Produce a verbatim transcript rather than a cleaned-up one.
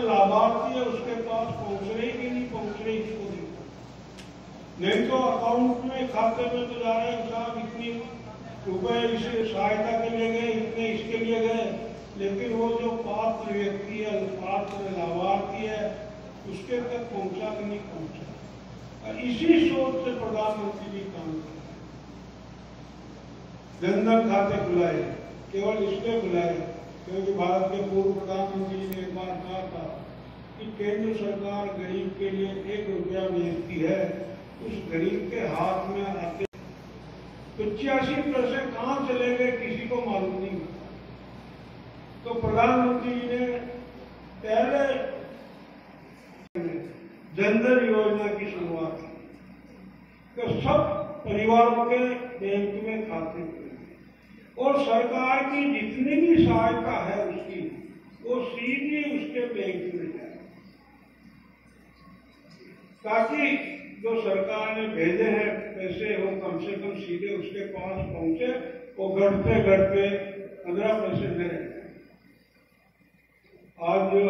जो लाभार्थी है उसके पास पहुंचने की नहीं पहुंचने की को देखता, नहीं तो अकाउंट में खाते में तो जा रहे हैं साहब इतनी रुपए इसे सहायता के लिए गए, इतने इसके लिए गए, लेकिन वो जो पात्र व्यक्ति है पात्र लाभार्थी है उसके तक पहुंचा कि नहीं पहुंचा। इसी सोच से प्रधानमंत्री जी काम करते जनधन खाते खुलाए, केवल इसलिए खुलाए क्योंकि भारत के पूर्व प्रधानमंत्री ने एक बार कहा था कि केंद्र सरकार गरीब के लिए एक रुपया भेजती है, उस गरीब के हाथ में आते तो छियासी पैसे कहाँ चले गए किसी को मालूम नहीं। तो प्रधानमंत्री ने पहले जनधन योजना की शुरुआत की तो सब परिवारों के बैंक में खाते थे और सरकार की जितनी भी सहायता है उसकी वो सीधी उसके बैंक में जाए, ताकि जो सरकार ने भेजे हैं पैसे वो कम से कम सीधे उसके पास पहुंचे और घर पे घर पे पंद्रह पैसे न रहे। आज जो